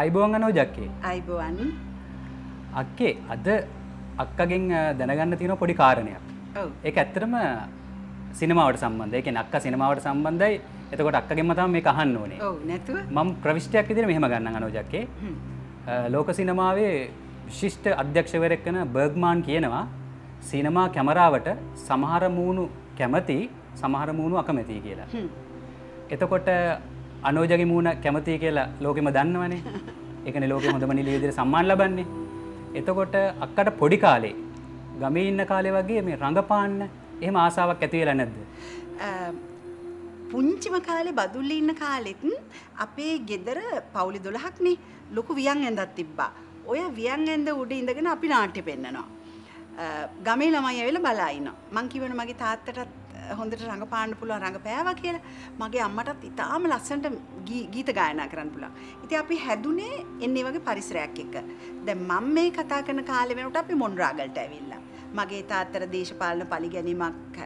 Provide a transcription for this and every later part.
අයිබෝන් අනෝජ අක්කේ. අයිබෝන්. අක්කේ අද අක්කගෙන් දැනගන්න තියෙන පොඩි කාරණයක්. ඔව්. ඒක ඇත්තටම සිනමාවට සම්බන්ධයි. ඒ කියන්නේ අක්කා සිනමාවට සම්බන්ධයි. එතකොට අක්කගෙන්ම තමයි මේක අහන්න ඕනේ. ඔව් නැතුව මම ප්‍රවිෂ්ටයක් විදිහට මෙහෙම ගන්නම් අනෝජ අක්කේ. ලෝක සිනමාවේ විශිෂ්ට අධ්‍යක්ෂවරයෙක් වෙන බර්ග්මාන් කියනවා සිනමා කැමරාවට සමහර මූණු කැමති සමහර මූණු අකමැති කියලා. එතකොට අනෝජගේ මූණ කැමති කියලා ලෝකෙම දන්නවනේ. ඒකනේ ලෝකෙ හොඳම නිළිය විදිහට සම්මාන ලබන්නේ. එතකොට අක්කට පොඩි කාලේ ගමේ ඉන්න කාලේ වගේ මේ රඟපාන්න එහෙම ආසාවක් ඇති වෙලා නැද්ද? පුංචිම කාලේ බදුල්ලේ ඉන්න කාලෙත් අපේ ගෙදර පවුලි 12ක් නේ ලොකු වියන් ඇඳක් තිබ්බා. ඔය වියන් ඇඳ උඩ ඉඳගෙන අපි නාට්‍ය පෙන්නනවා. ගමේ ළමයි ඇවිල්ලා බලා ඉනවා. මං කියවන මගේ තාත්තටත් හොඳට රඟපාන්න පුළුවන් රඟපෑවා කියලා. මගේ අම්මටත් ඉතාලම ලස්සනට ගීත ගායනා කරන්න පුළුවන්. ඉතින් අපි හැදුනේ එන්නේ වගේ පරිසරයක් එක්ක. දැන් මම මේ කතා කරන කාලේ වෙනකොට අපි මොනරාගල්ට ඇවිල්ලා. මගේ තාත්තට දේශපාලන පරිගැනීමක්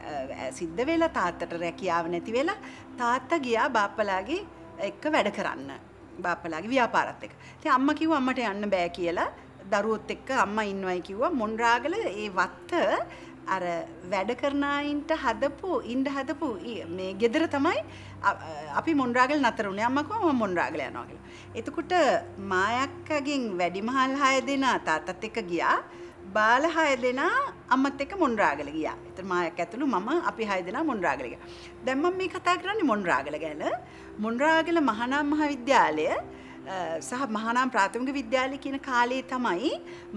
සිද්ධ වෙලා තාත්තට රැකියාව නැති වෙලා තාත්තා ගියා බාප්පලාගේ එක්ක වැඩ කරන්න. බාප්පලාගේ ව්‍යාපාරත් එක්ක. ඉතින් අම්මා කිව්වා අම්මට යන්න බෑ කියලා. දරුවොත් එක්ක අම්මා ඉන්නවයි කිව්වා. මොනරාගල ඒ වත්ත අර වැඩ කරනායින්ට හදපු ඉන්න හදපු මේ ගෙදර තමයි අපි මොනරාගල් නතර වුණේ. අම්මා කිව්වා මම මොනරාගල යනවා කියලා. එතකොට මායක්කගෙන් වැඩිමහල් 6 දෙනා තාත්තත් එක්ක ගියා. බාල 6 දෙනා අම්මත් එක්ක මොනරාගල ගියා. එතන මායක්ක ඇතුළු මම අපි 6 දෙනා මොනරාගල ගියා. දැන් මම මේ කතා කරන්නේ මොනරාගල ගැන. මොනරාගල මහානාම මහාවිද්‍යාලය සහ මහානාම ප්‍රාථමික විද්‍යාලය කියන කාලේ තමයි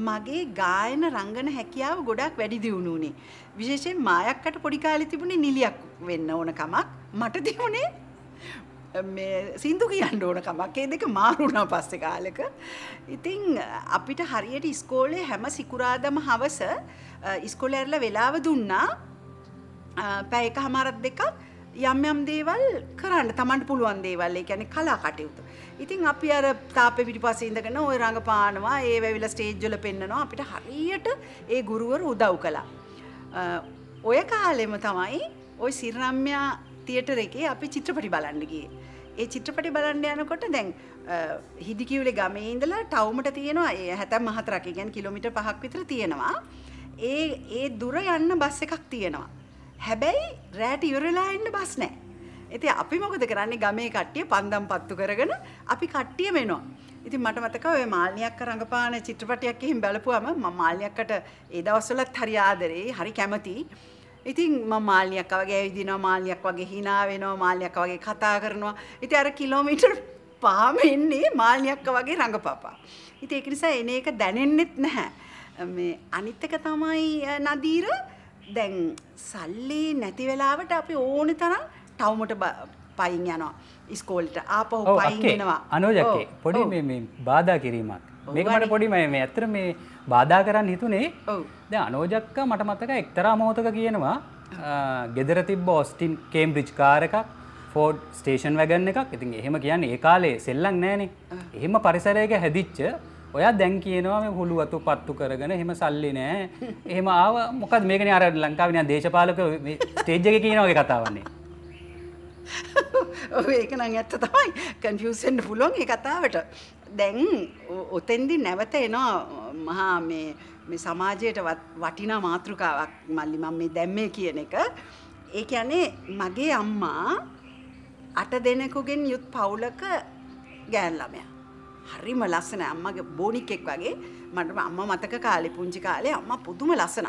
මගේ ගායන රංගන හැකියාව ගොඩක් වැඩි දියුණු වුණේ. විශේෂයෙන් මායක්කට පොඩි කාලේ තිබුණේ නිලියක් වෙන්න ඕන කමක්. මට තිබුණේ මේ සින්දු කියන්න ඕන කමක්. ඒ දෙක මාරු වුණා පස්සේ කාලෙක. ඉතින් අපිට හරියට ඉස්කෝලේ හැම සිකුරාදාම හවස ඉස්කෝලේ ඇරලා වෙලාව දුන්නා පැය එකමාරක් දෙකක් යම් යම් දේවල් කරන්න තමන්ට පුළුවන් දේවල්. ඒ කියන්නේ කලා කටයුතු. ඉතින් අපි අර තාපේ පිටිපස්සේ ඉඳගෙන ওই රඟපානවා, ඒ වැවිලා ස්ටේජ් වල පෙන්නනවා. අපිට හරියට ඒ ගුරුවරු උදව් කළා. ඔය කාලෙම තමයි ওই සිරිරම්‍යා තියටර් එකේ අපි චිත්‍රපටි බලන්න ගියේ. ඒ චිත්‍රපටි බලන්න යනකොට දැන් හිදිකියුලේ ගමේ ඉඳලා ටවුමට තියෙනවා 74ක්. ඒ කියන්නේ කිලෝමීටර් 5ක් විතර තියෙනවා. ඒ දුර යන්න බස් එකක් තියෙනවා. හැබැයි රැට ඉවරලා ඉන්න බස් නැහැ. ඉතින් අපි මොකද කරන්නේ ගමේ කට්ටිය පන්දම් පත්තු කරගෙන අපි කට්ටිය වෙනවා. ඉතින් මට මතකයි ඔය මාල්නියක් රඟපාන චිත්‍රපටයක් එහෙම බලපුවම මම මාල්නියක්කට ඒ දවස්වලත් හරි ආදරේ, හරි කැමතියි. ඉතින් මම මාල්නියක් වගේ ඇවිදිනවා, මාල්නියක් වගේ hina වෙනවා, මාල්නියක් වගේ කතා කරනවා. ඉතින් අර කිලෝමීටර් 5ම ඉන්නේ මාල්නියක් වගේ රඟපාපා. ඉතින් ඒක නිසා එන එක දැනෙන්නෙත් නැහැ. මේ අනිත් එක තමයි නදීර දැන් සල්ලි නැති වෙලාවට අපි ඕන තරම් ටවුමට පයින් යනවා. ඉස්කෝලේට ආපහු පයින් එනවා. අනෝජ අක්කේ පොඩි මේ බාධා කිරීමක්. මේක මට පොඩි මේ ඇත්තට මේ බාධා කරන්න හිතුනේ. ඔව්. දැන් අනෝජ අක්කා මට මතකයි එක්තරා මොහොතක කියනවා ගෙදර තිබ්බ ඕස්ටින් කේම්බ්‍රිජ් කාර් එකක්, ෆෝඩ් ස්ටේෂන් වැගන් එකක්. ඉතින් එහෙම කියන්නේ ඒ කාලේ සෙල්ලම් නැහනේ. එහෙම පරිසරයක හැදිච්ච ඔයා දැන් කියනවා මේ හුළු අතු පත්තු කරගෙන එහෙම සල්ලි නැහැ. එහෙම ආව මොකද මේකනේ අර ලංකාවේ නිකන් දේශපාලක මේ ස්ටේජ් එකේ කියන වගේ කතාවන්නේ. ඔව් ඒක නම් ඇත්ත තමයි. කන්ෆියුස් වෙන්න පුළුවන් මේ කතාවට. දැන් ඔතෙන්දී නැවත එනවා මහා මේ සමාජයට වටිනා මාතෘකාවක් මල්ලි මම මේ දැම්මේ කියන එක. ඒ කියන්නේ මගේ අම්මා 8 දෙනෙකුගෙන් යුත් පවුලක ගෑන් ළමයා. හරිම ලස්සන අම්මගේ බොනිකෙක් වගේ. මට අම්මා මතක කාලේ පුංචි කාලේ අම්මා පුදුම ලස්සන.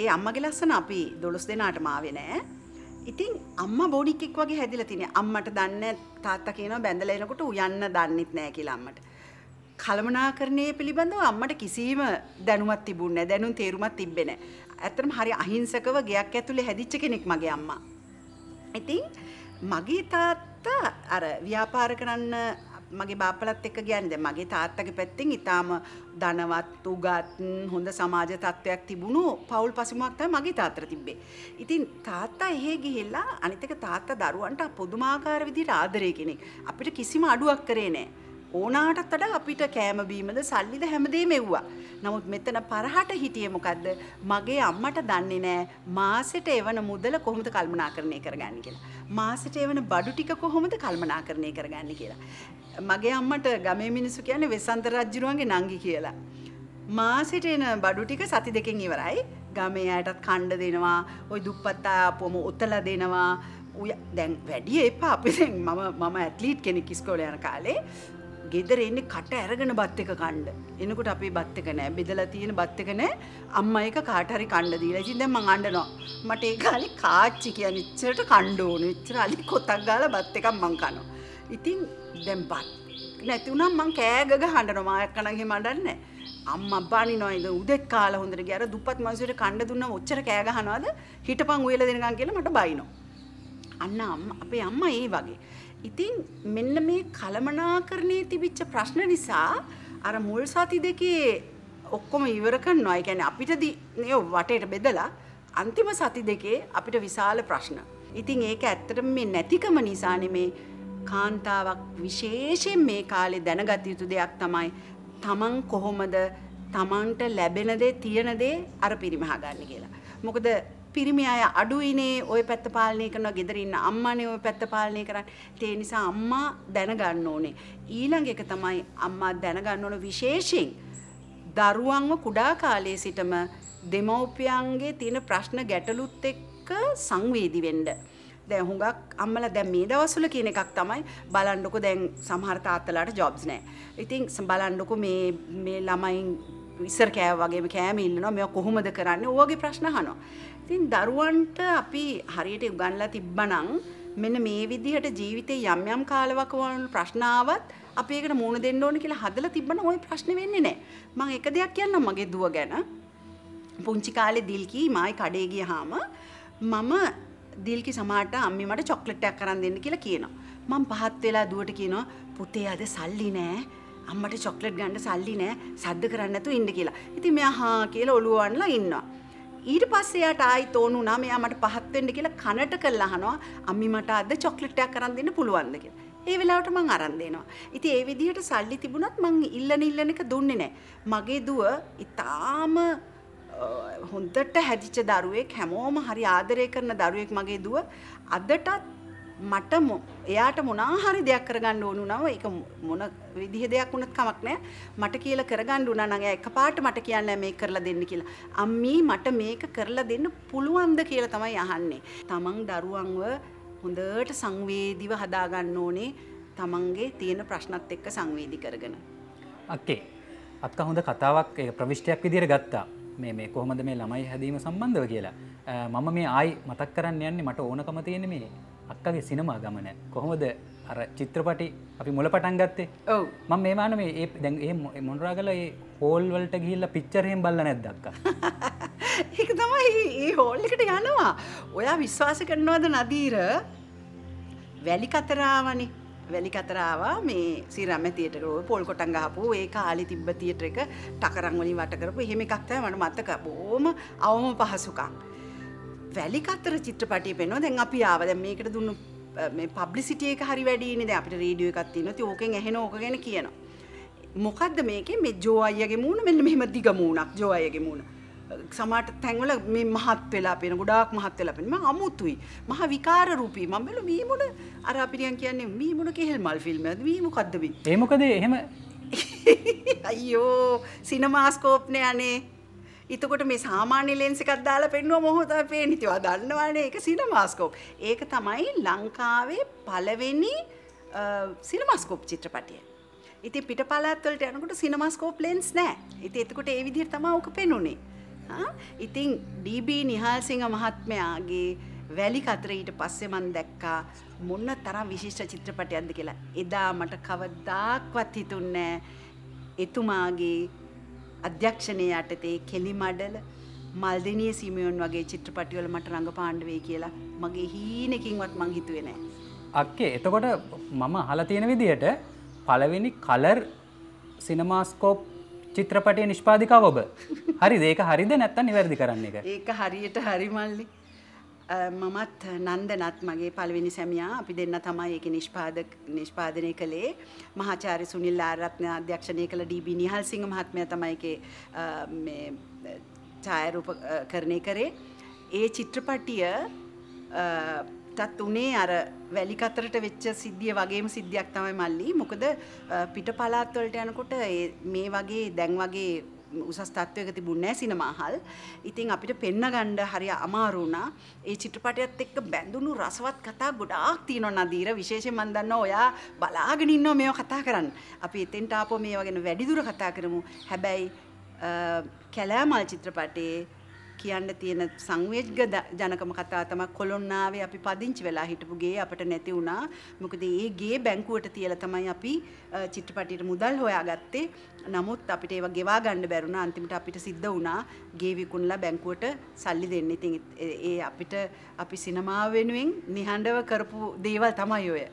ඒ අම්මගේ ලස්සන අපි 12 දෙනාටම ආවේ නෑ. ඉතින් අම්මා බොනිකෙක් වගේ හැදිලා තිනේ. අම්මට දන්නේ තාත්තා කියනවා බැඳලා එනකොට උයන්න දන්නෙත් නෑ කියලා අම්මට. කලමනාකරණයේ පිළිබඳව අම්මට කිසිම දැනුමක් තිබුණේ නෑ. දැනුම් තේරුමක් තිබ්බේ නෑ. ඇත්තටම හරි අහිංසකව ගයක් ඇතුලේ හැදිච්ච කෙනෙක් මගේ අම්මා. ඉතින් මගේ තාත්තා අර ව්‍යාපාර කරන්න මගේ බාප්පලත් එක්ක ගියනේ. දැන් මගේ තාත්තගේ පැත්තෙන් ඊටාම ධනවත් උගත් හොඳ සමාජ තත්වයක් තිබුණු පවුල් පසුමුවක් තමයි මගේ තාත්තට තිබ්බේ. ඉතින් තාත්තා එහෙ ගිහිල්ලා අනිත් එක තාත්තා දරුවන්ට පුදුමාකාර විදිහට ආදරේ කෙනෙක්. අපිට කිසිම අඩුවක් කරේ නැහැ. ඕනාටත් වඩා අපිට කෑම බීමද සල්ලිද හැමදේම එව්වා. නමුත් මෙතන පරහට හිටියේ මොකද්ද? මගේ අම්මට දන්නේ නැහැ මාසෙට එවන මුදල කොහොමද කල්පනාකරණය කරගන්නේ කියලා. මාසෙට එවන බඩු ටික කොහොමද කල්පනාකරණය කරගන්නේ කියලා. මගේ අම්මට ගමේ මිනිස්සු කියන්නේ වෙසන්තර රජුණන්ගේ නංගි කියලා. මාසෙට එන බඩු ටික සති දෙකෙන් ඉවරයි. ගමේ අයටත් කණ්ඩ දෙනවා, ওই දුප්පත් අය ආපුවම උතලා දෙනවා. දැන් වැඩි එපා අපි දැන් මම ඇත්ලීට් කෙනෙක් ඉස්කෝලේ යන කාලේ ගෙදර ඉන්නේ කට අරගෙන බත් එක කන්න. එනකොට අපේ බත් එක නෑ, බෙදලා තියෙන බත් එක නෑ. අම්මා එක කාට හරි කන්න දීලා. ඉතින් දැන් මං අඬනවා. මට ඒ කාලේ කාච්චි කියන්නේ ඉච්චරට කන්න ඕනේ. ඉච්චර අලි කොටක් ගාලා බත් එකක් මං කනවා. ඉතින් දැන් බත් නැති උනම් මං කෑග ගහ හඬනවා. මායක් කනන් එහෙම අඬන්නේ නෑ. අම්මා බනිනවා ඉතින් උදේ කාලා හොඳට ගියාර දුප්පත් මිනිස්සුන්ට කන්න දුන්නා ඔච්චර කෑ ගහනවාද? හිටපන් උයලා දෙනකන් කියලා මට බයිනෝ. අන්න අපේ අම්මා ඒ වගේ. ඉතින් මෙන්න මේ කලමනාකරණයේ තිබිච්ච ප්‍රශ්න නිසා අර මුල් සති දෙකේ ඔක්කොම ඉවර කරනවා. ඒ කියන්නේ අපිට නේ වටේට බෙදලා අන්තිම සති දෙකේ අපිට විශාල ප්‍රශ්න. ඉතින් ඒක ඇත්තටම මේ නැතිකම නිසා නෙමේ. කාන්තාවක් විශේෂයෙන් මේ කාලේ දැනගත යුතු දෙයක් තමයි තමන් කොහොමද තමන්ට ලැබෙන දේ තියෙන දේ අර පරිමහ ගන්න කියලා. මොකද පිරිමි අය අඩුයිනේ ওই පැත්ත පාලනය කරනවා, ගෙදර ඉන්න අම්මානේ ওই පැත්ත පාලනය කරන්නේ. ඒ නිසා අම්මා දැනගන්න ඕනේ. ඊළඟ එක තමයි අම්මා දැනගන්න ඕන විශේෂයෙන් දරුවන්ව කුඩා කාලයේ සිටම දෙමව්පියන්ගේ තියෙන ප්‍රශ්න ගැටලුත් එක්ක සංවේදී වෙන්න. දැන් හුඟක් අම්මලා දැන් මේ දවස්වල කියන එකක් තමයි බලන්නකො දැන් සමහර තාත්තලාට ජොබ්ස් නැහැ. ඉතින් බලන්නකො මේ ළමයින් ඉස්සර කෑව වගේම කෑම ඉල්ලනවා, මේවා කොහොමද කරන්නේ? ඕවගේ ප්‍රශ්න අහනවා. ඉතින් දරුවන්ට අපි හරියට උගන්ලා තිබ්බනම් මෙන්න මේ විදිහට ජීවිතේ යම් යම් කාලවක වුණ ප්‍රශ්න ආවත් අපි ඒකට මුහුණ දෙන්න ඕන කියලා හදලා තිබ්බනම් ওই ප්‍රශ්නේ වෙන්නේ නැහැ. මම එක දෙයක් කියන්නම් මගේ දුව ගැන. පුංචි කාලේ දිල්කි මායි කඩේ ගියාම මම දිල්කි සමාට අම්මේ මට චොක්ලට් එකක් අරන් දෙන්න කියලා කියනවා. මම පහත් වෙලා දුවට කියනවා පුතේ අද සල්ලි නැහැ. අම්මට චොක්ලට් ගන්න සල්ලි නෑ, සද්ද කරන්න නැතුව ඉන්න කියලා. ඉතින් මෙයා හා කියලා ඔළුව වන්නලා ඉන්නවා. ඊට පස්සේ යාට ආයිත් ඕන වුණා මෙයා මට පහත් වෙන්න කියලා කනට කරලා අහනවා අම්මි මට අද චොක්ලට් එකක් අරන් දෙන්න පුළුවන්ද කියලා. ඒ වෙලාවට මං අරන් දෙනවා. ඉතින් ඒ විදිහට සල්ලි තිබුණත් මං ඉල්ලන එක දුන්නේ නෑ. මගේ දුව ඊටාම හොඳට හැදිච්ච දරුවෙක්, හැමෝම හරි ආදරය කරන දරුවෙක් මගේ දුව. අදටත් මට එයාට මොනා හරි දෙයක් කරගන්න ඕන නම් ඒක මොන විදිහ දෙයක් වුණත් කමක් නැහැ. මට කියලා කරගන්න උනා නම් එයා එකපාරට මට කියන්නේ මේක කරලා දෙන්න කියලා. අම්මී මට මේක කරලා දෙන්න පුළුවන්ද කියලා තමයි අහන්නේ. තමන් දරුවන්ව හොඳට සංවේදීව හදාගන්න ඕනේ, තමන්ගේ තියෙන ප්‍රශ්නත් එක්ක සංවේදී කරගෙන. අක්කේ අක්කා හොඳ කතාවක් ප්‍රවිෂ්ටයක් විදියට ගත්තා. මේ කොහොමද මේ ළමයි හැදීම සම්බන්ධව කියලා. මම මේ ආයි මතක් කරන්න යන්නේ මට ඕනකම තියෙන මේ අක්කගේ සිනමා ගමන. කොහොමද අර චිත්‍රපටි අපි මුල පටන් ගත්තේ? ඔව්. මම මේ මාන මේ දැන් මේ මොනරාගල ඒ හෝල් වලට ගිහිල්ලා පිච්චර් එහෙම බලලා නැද්ද අක්කා? ඒක තමයි මේ හෝල් එකට යනවා. ඔයා විශ්වාස කරනවද නදීර? වැලිකතරාවනේ. වැලිකතරාවා මේ සිරම්ම තියටර් එක පොල් කොටන් ගහපුව ඒ කාලේ තිබ්බ තියටර් එක ටකරන් වලින් වට කරපු එහෙම එකක් තමයි මට මතක. බොහොම අවම පහසුකම්. වැලිකතර චිත්‍රපටිය පෙන්වනවා. දැන් අපි ආව දැන් මේකට දුන්නු මේ පබ්ලිසිටි එක හරි වැඩි ඉන්නේ. දැන් අපිට රේඩියෝ එකක් තියෙනවා. ඉතින් ඕකෙන් ඇහෙන ඕක ගැන කියනවා. මොකද්ද මේකේ මේ ජෝ අයියාගේ මූණ මෙන්න මෙහෙම දිග මූණක්. ජෝ අයියාගේ මූණ සමාට තැන්වල මේ මහත් වෙලා පේන, ගොඩාක් මහත් වෙලා පේන. මම අමුතුයි. මහා විකාර රූපී. මම බැලුවා මේ මොන අර අපිරියන් කියන්නේ මේ මොන කෙහෙල් මල් ෆිල්ම් එකද? මේ මොකද්ද මේ? ඒ මොකද එහෙම අයියෝ සිනමාස්කෝප් නේ අනේ. එතකොට මේ සාමාන්‍ය ලෙන්ස් එකක් දාලා පෙන්නුවම ඔහොම තමයි පේන්නේ. ඉතින් ඔයා දන්නවනේ ඒක සිනමාස්කෝප්. ඒක තමයි ලංකාවේ පළවෙනි සිනමාස්කෝප් චිත්‍රපටය. ඉතින් පිටපළාත් වලට යනකොට සිනමාස්කෝප් ලෙන්ස් නැහැ. ඉතින් එතකොට ඒ විදිහට තමයි ඕක පෙන්වුනේ. හා ඉතින් ඩී.බී. නිහාල්සිංහ මහත්මයාගේ වැලිකතර ඊට පස්සේ මම දැක්කා මොන තරම් විශිෂ්ට චිත්‍රපටයක්ද කියලා. එදා මට කවදාක්වත් හිතුන්නේ නැහැ එතුමාගේ අධ්‍යක්ෂණය යටතේ කෙලිමඩල මල්දෙනිය සිමියොන් වගේ චිත්‍රපටිවල මට රංගපාණ්ඩ වෙයි කියලා මගේ හීනකින්වත් මං හිතුවේ නෑ. අක්කේ එතකොට මම අහලා තියෙන විදිහට පළවෙනි කලර් සිනමාස්කෝප් චිත්‍රපටයේ නිෂ්පාදිකාව ඔබ. හරිද? ඒක හරිද නැත්නම් නිවැරදි කරන්න එක? ඒක හරියට හරි මල්ලි. මමත් නන්දනත් මගේ පළවෙනි සැමියා අපි දෙන්න තමයි ඒකේ නිෂ්පාදනය කළේ මහාචාර්ය සුනිල් ආරත්න අධ්‍යක්ෂණය කළ ඩී.බී. නිහාල්සිංහ මහත්මයා තමයි ඒකේ මේ ඡායාරූපකරණය කරේ ඒ චිත්‍රපටිය තතුනේ අර වැලි කතරට වෙච්ච සිද්ධිය වගේම සිද්ධියක් තමයි මල්ලි මොකද පිට පළාත් වලට යනකොට මේ වගේ දැන් වගේ උසස් තත්වයක තිබුණේ නැහැ සිනමාහල්. ඉතින් අපිට පෙන්න ගන්න හරිය අමාරු වුණා. ඒ චිත්‍රපටයත් එක්ක බැඳුණු රසවත් කතා ගොඩාක් තියෙනවා නදීර. විශේෂයෙන් මම දන්නවා ඔයා බලාගෙන ඉන්නවා මේව කතා කරන්න. අපි එතෙන්ට ආපෝ මේව ගැන වැඩිදුර කතා කරමු. හැබැයි කැලෑමල් චිත්‍රපටයේ කියන්න තියෙන සංවේග ජනකම කතාව තමයි කොළොන්නාවේ අපි පදිංචි වෙලා හිටපු ගේ අපිට නැති වුණා. මොකද ඒ ගේ බැංකුවට තියලා තමයි අපි චිත්‍රපටියට මුදල් හොයාගත්තේ. නමුත් අපිට ඒව ගෙවා ගන්න බැරුණා. අන්තිමට අපිට සිද්ධ වුණා ගේ විකුණලා බැංකුවට සල්ලි දෙන්න. ඉතින් ඒ අපිට අපි සිනමාව වෙනුවෙන් නිහඬව කරපු දේවල් තමයි ඔය.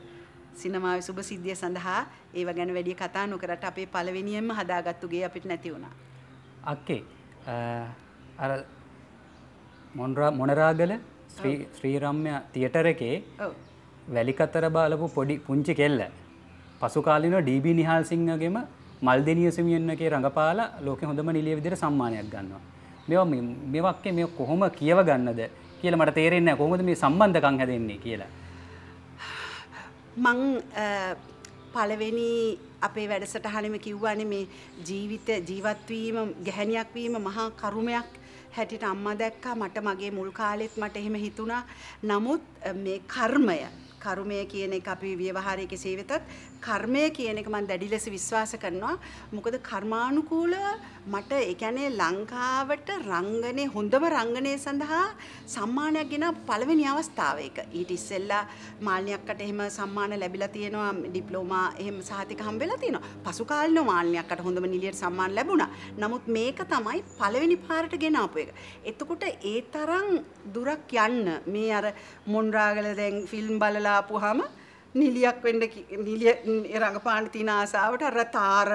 සිනමාවේ සුබ සිද්ධිය සඳහා ඒව ගැන වැඩි කතා නොකරට අපේ පළවෙනියෙන්ම හදාගත්තු ගේ අපිට නැති වුණා. අක්කේ අර මොනරාගල ශ්‍රී රම්‍ය තියටර් එකේ වැලිකතර බලපු පොඩි පුංචි කෙල්ල පසු කාලිනව ඩී.බී. නිහාල්සිංහගේම මල්දෙනිය සිමියන් එකේ රඟපාලා ලෝකෙ හොඳම නිලිය විදිහට සම්මානයක් ගන්නවා. මේ වක්කේ මේ කොහොම කියව ගන්නද කියලා මට තේරෙන්නේ නැහැ. කොහොමද මේ සම්බන්ධකම් හැදෙන්නේ කියලා. මං පළවෙනි අපේ වැඩසටහනෙම කිව්වානේ මේ ජීවත් වීම ගැහණියක් වීම මහා කරුමයක් හැටියට අම්මා දැක්කා මට මගේ මුල් කාලෙත් මට එහෙම හිතුණා නමුත් මේ කර්මය කියන එක අපි ව්‍යවහාරයේ කෙසේ වෙතත් කර්මය කියන එක මම දැඩි ලෙස විශ්වාස කරනවා මොකද කර්මානුකූල මට ඒ කියන්නේ ලංකාවට රංගනේ හොඳම රංගනය සඳහා සම්මානයක් ගෙන පළවෙනි අවස්ථාව ඒක ඊට ඉස්සෙල්ලා මාල්නියක්කට එහෙම සම්මාන ලැබිලා තියෙනවා ඩිප්ලෝමා එහෙම සහතික හම්බෙලා තියෙනවා පසු කාලිනෝ මාල්නියක්කට හොඳම නිලියට සම්මාන ලැබුණා නමුත් මේක තමයි පළවෙනි පාරට ගෙන ආපු එක එතකොට ඒ තරම් දුරක් යන්න මේ අර මොන්රාගල දැන් ෆිල්ම් බලලා ආපුවාම නිලියක් වෙන්න නිලිය රඟපාන තින ආසාවට අර තාර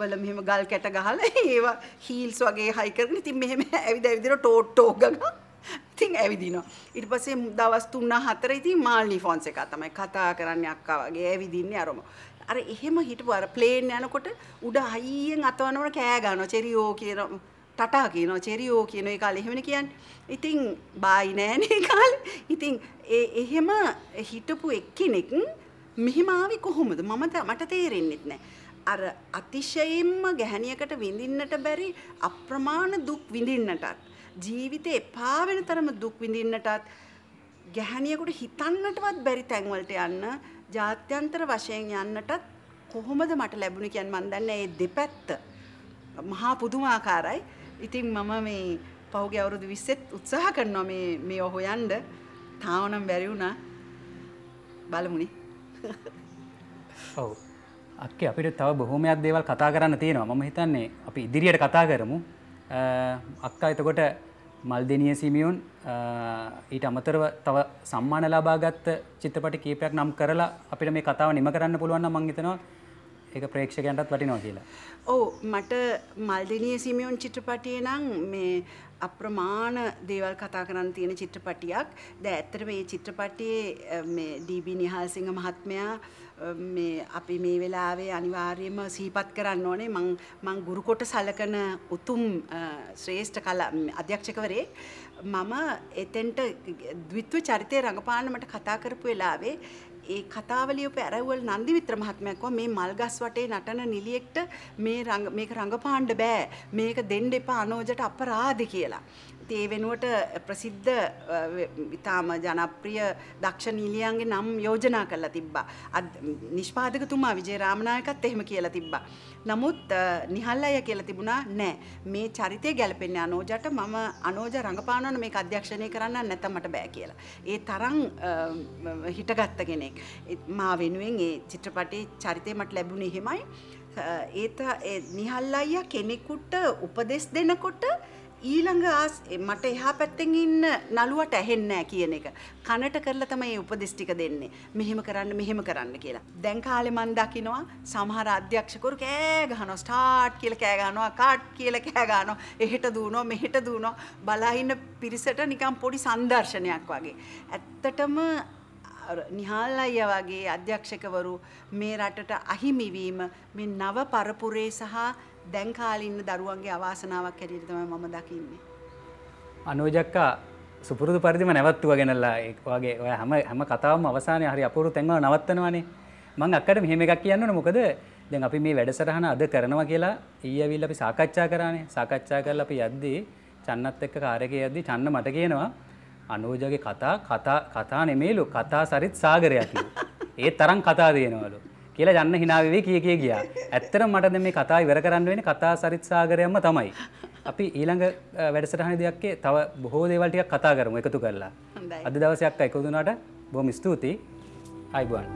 වල මෙහෙම ගල් කැට ගහලා ඒවා හීල්ස් වගේ හයි කරගෙන ඉතින් මෙහෙම ඇවිදින ටෝට් ටෝක් ගගා ඉතින් ඇවිදිනවා ඊට පස්සේ දවස් 3 4 ඉතින් මාල්නි ෆෝන්ස් එක තමයි කතා කරන්නේ අක්කා වගේ ඇවිදින්නේ අරම අර එහෙම හිටපු අර ප්ලේන් යනකොට උඩ හයියෙන් අතවනකොට කෑ ගන්නවා චෙරියෝ කියන ටටා කියනවා චෙරියෝ කියන ඒ කාලේ එහෙමනේ කියන්නේ ඉතින් බායි නෑනේ කාලේ ඉතින් ඒ එහෙම හිටපු එක්කෙනෙක් මෙහෙම ආවි කොහොමද මට තේරෙන්නෙත් නෑ අර අතිශයින්ම ගැහණියකට විඳින්නට බැරි අප්‍රමාණ දුක් විඳින්නටත් ජීවිතේ එපා වෙන තරම දුක් විඳින්නටත් ගැහණියෙකුට හිතන්නටවත් බැරි තැන් වලට යන්න ජාත්‍යන්තර වශයෙන් යන්නටත් කොහොමද මට ලැබුණේ කියන්නේ මන් දන්නේ ඒ දෙපැත්ත මහා පුදුමාකාරයි ඉතින් මම මේ පහුගිය අවුරුදු 20ත් උත්සාහ කරනවා මේ හොයන්න තාමනම් බැරි වුණා බලමුනේ ඔව් අක්කේ අපිට තව බොහොමයක් දේවල් කතා කරන්න තියෙනවා මම හිතන්නේ අපි ඉදිරියට කතා කරමු අක්කා එතකොට මල්දෙනිය සිමියොන් ඊට අමතරව තව සම්මාන ලබාගත් චිත්‍රපට කීපයක් නම් කරලා අපිට මේ කතාව නිම කරන්න පුළුවන් නම් මම හිතනවා ඒක ප්‍රේක්ෂකයන්ටත් වටිනවා කියලා. ඔව් මට මල්දෙනිය සිමියොන් චිත්‍රපටියේ නම් මේ අප්‍රමාණ දේවල් කතා කරන්න තියෙන චිත්‍රපටියක්. දැන් ඇත්තටම මේ චිත්‍රපටියේ මේ ඩී.බී. නිහාල්සිංහ මහත්මයා මේ අපි මේ වෙලාවේ අනිවාර්යයෙන්ම සිහිපත් කරන්න ඕනේ මං ගුරුකොට සලකන උතුම් ශ්‍රේෂ්ඨ කලා අධ්‍යක්ෂකවරේ මම එතෙන්ට ද්විත්ව චරිතය රඟපාන්න මට කතා කරපු වෙලාවේ ඒ කතාවලියුප ඇරවල් නන්දිවිත්‍ර මහත්මයා කිව්වා මේ මල්ගස් වටේ නටන නිලියෙක්ට මේක රඟපාන්න බෑ මේක දෙන්න එපා අනෝජට අපරාධ කියලා. ඉතින් ඒ වෙනුවට ප්‍රසිද්ධ ඉතාම ජනප්‍රිය දක්ෂ නිලියන්ගේ නම් යෝජනා කරලා තිබ්බා. නිෂ්පාදකතුමා විජේ රාමනායකත් එහෙම කියලා තිබ්බා. නමුත් නිහල් අයියා කියලා තිබුණා නෑ. මේ චරිතය ගැලපෙන්නේ අනෝජට මම අනෝජ රඟපානවන මේක අධ්‍යක්ෂණය කරන්න නැත්නම් මට බෑ කියලා. ඒ තරම් හිටගත්ත කෙනෙක්. මා වෙනුවෙන් ඒ චිත්‍රපටයේ චරිතය මට ලැබුණේ එහෙමයි. ඒත නිහල් අයියා කෙනෙකුට උපදෙස් දෙනකොට ඊළඟ මට එහා පැත්තෙන් ඉන්න නළුවට ඇහෙන්නේ නැහැ කියන එක කනට කරලා තමයි උපදෙස් ටික දෙන්නේ මෙහෙම කරන්න කියලා. දැන් කාලේ මම දකිනවා සමහර අධ්‍යක්ෂකවරු කෑ ගහනවා ස්ටාර්ට් කියලා කෑ ගහනවා කට් කියලා කෑ ගහනවා එහෙට දුවනවා මෙහෙට දුවනවා බලා ඉන්න පිරිසට නිකන් පොඩි සංදර්ශනයක් වගේ. ඇත්තටම නිහාල් අයියා වගේ අධ්‍යක්ෂකවරු මේ රටට අහිමි වීම මේ නව පරපුරේ සහ දැන් කාලේ ඉන්න දරුවන්ගේ අවාසනාවක් හැටියට තමයි මම දකින්නේ. අනෝජක්කා සුපුරුදු පරිදිම නැවතුවා ගෙනල්ලා ඒ වගේ ඔය හැම කතාවම අවසානයේ හරි අපූර්ව තැන් වල නවත්තනවානේ. මම අක්කට මෙහෙම එකක් කියන්න ඕනේ. මොකද දැන් අපි මේ වැඩසටහන අද කරනවා කියලා ඊයේ අවිල්ල අපි සාකච්ඡා කරානේ. සාකච්ඡා කරලා අපි යද්දී චන්නත් එක්ක කාර්යකේ යද්දී චන්න මට කියනවා අනෝජගේ කතා නෙමෙයිලු කතා සරිත් සාගරයක් නේ. ඒ තරම් කතා දෙනවලු. කියලා යන්න hina වෙවි කී ගියා. ඇත්තටම මට දැන් මේ කතාව ඉවර කරන්න වෙන්නේ කතා සරිත් සාගරයම්ම තමයි. අපි ඊළඟ වැඩසටහනේදී අක්කේ තව බොහෝ දේවල් ටිකක් කතා කරමු එකතු කරලා. අද දවසේ අක්කා එකතු වුණාට බොහොම ස්තුතියි. ආයිබෝන්.